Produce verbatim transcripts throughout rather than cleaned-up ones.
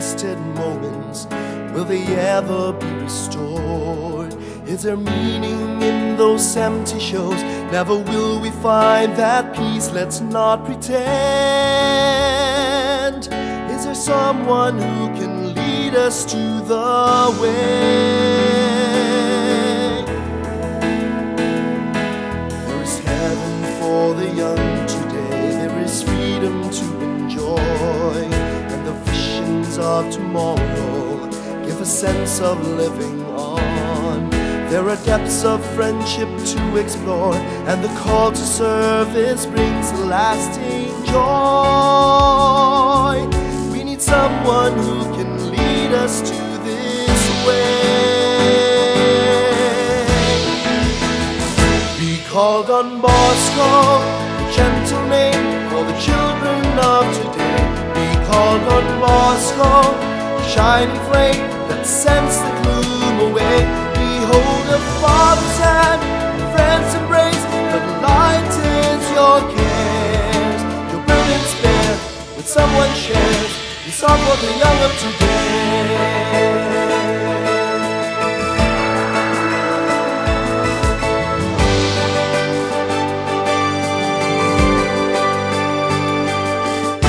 wasted moments, will they ever be restored? Is there meaning in those empty shows? Never will we find that peace, let's not pretend. Is there someone who can lead us to the way? There is heaven for the young today, there is freedom to enjoy, and the visions of tomorrow give a sense of living on. There are depths of friendship to explore, and the call to service brings lasting joy. We need someone who can lead us to this way. We called on Moscow, the gentle name for the children of today. We called on Moscow, the shining flame that sends the gloom away. Hold a father's hand, a friend's embrace that lightens your cares. Your burdens bear when someone shares. We saw for the young of today.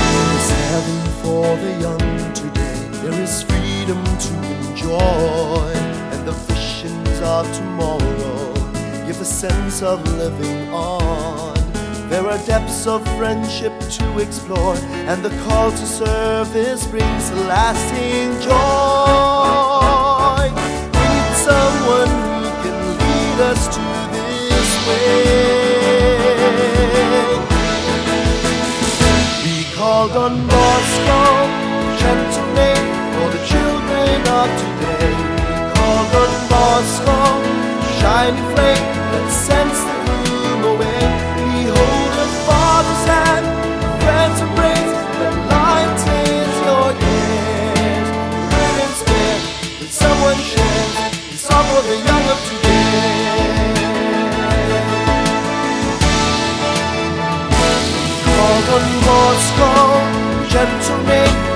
There is heaven for the young today. There is freedom to enjoy. Of tomorrow give a sense of living on. There are depths of friendship to explore, and the call to service brings lasting joy. We need someone who can lead us to this way. We called on Moscow, the gentle name for the children of today. We called on Moscow, shining flame that sends the gloom away. Behold a father's hand, a friend's embrace that lightens your cares. The burdens bear when someone shares. We saw for the young of today. Called on Moscow, gentle name.